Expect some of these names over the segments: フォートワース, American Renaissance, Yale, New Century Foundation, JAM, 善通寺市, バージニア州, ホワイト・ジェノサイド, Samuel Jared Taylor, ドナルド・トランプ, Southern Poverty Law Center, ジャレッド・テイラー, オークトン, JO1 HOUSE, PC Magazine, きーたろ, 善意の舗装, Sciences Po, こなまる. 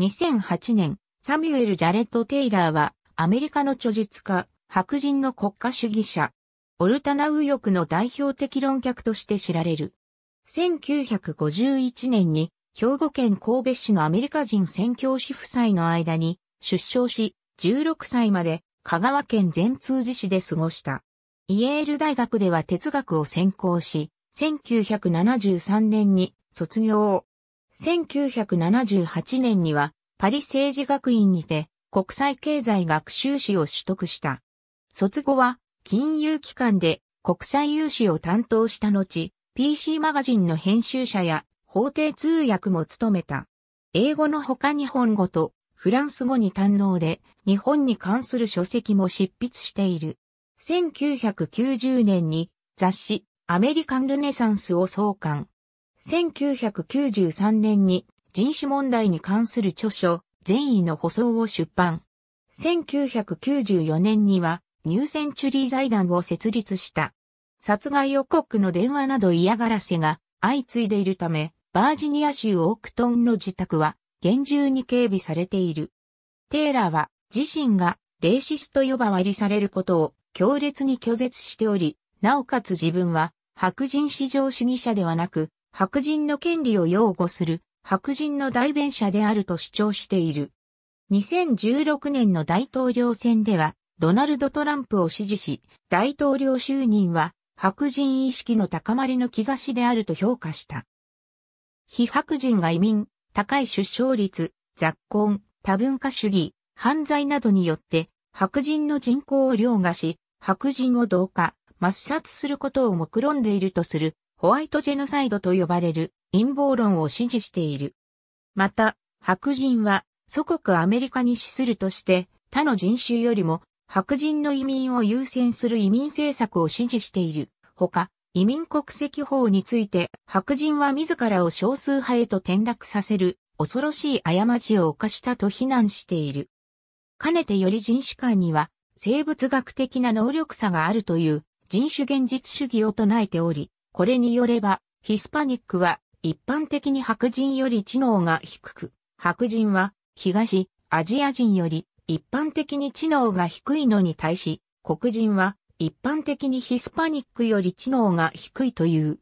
2008年、サミュエル・ジャレット・テイラーは、アメリカの著述家、白人の国家主義者、オルタナ右翼の代表的論客として知られる。1951年に、兵庫県神戸市のアメリカ人宣教師夫妻の間に出生し、16歳まで香川県善通寺市で過ごした。イェール大学では哲学を専攻し、1973年に卒業。1978年にはパリ政治学院にて国際経済学修士を取得した。卒後は金融機関で国際融資を担当した後、PC マガジンの編集者や法廷通訳も務めた。英語のほか日本語とフランス語に堪能で日本に関する書籍も執筆している。1990年に雑誌アメリカン・ルネサンスを創刊。1993年に人種問題に関する著書善意の舗装を出版。1994年にはニューセンチュリー財団を設立した。殺害予告の電話など嫌がらせが相次いでいるため、バージニア州オークトンの自宅は厳重に警備されている。テイラーは自身がレイシスト呼ばわりされることを強烈に拒絶しており、なおかつ自分は白人至上主義者ではなく、白人の権利を擁護する白人の代弁者であると主張している。2016年の大統領選ではドナルド・トランプを支持し、大統領就任は白人意識の高まりの兆しであると評価した。非白人が移民、高い出生率、雑婚、多文化主義、犯罪などによって白人の人口を凌駕し、白人を同化、抹殺することを目論んでいるとする。ホワイトジェノサイドと呼ばれる陰謀論を支持している。また、白人は祖国アメリカに資するとして他の人種よりも白人の移民を優先する移民政策を支持している。ほか、移民国籍法について白人は自らを少数派へと転落させる恐ろしい過ちを犯したと非難している。かねてより人種間には生物学的な能力差があるという人種現実主義を唱えており、これによれば、ヒスパニックは一般的に白人より知能が低く、白人は東アジア人より一般的に知能が低いのに対し、黒人は一般的にヒスパニックより知能が低いという。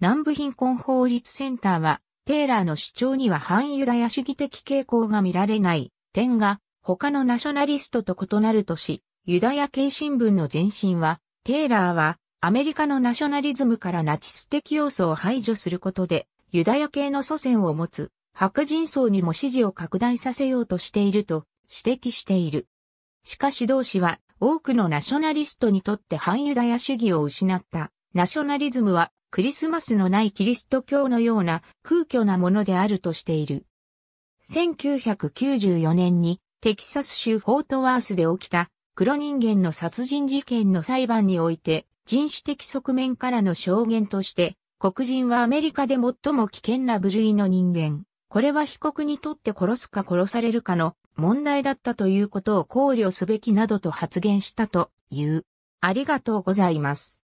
南部貧困法律センターは、テイラーの主張には反ユダヤ主義的傾向が見られない点が他のナショナリストと異なるとし、ユダヤ系新聞の前身は、テイラーは、アメリカのナショナリズムからナチス的要素を排除することで、ユダヤ系の祖先を持つ白人層にも支持を拡大させようとしていると指摘している。しかし同氏は多くのナショナリストにとって反ユダヤ主義を失ったナショナリズムはクリスマスのないキリスト教のような空虚なものであるとしている。1994年にテキサス州フォートワースで起きた黒人間の殺人事件の裁判において、人種的側面からの証言として、黒人はアメリカで最も危険な部類の人間。これは被告にとって殺すか殺されるかの問題だったということを考慮すべきなどと発言したという。ありがとうございます。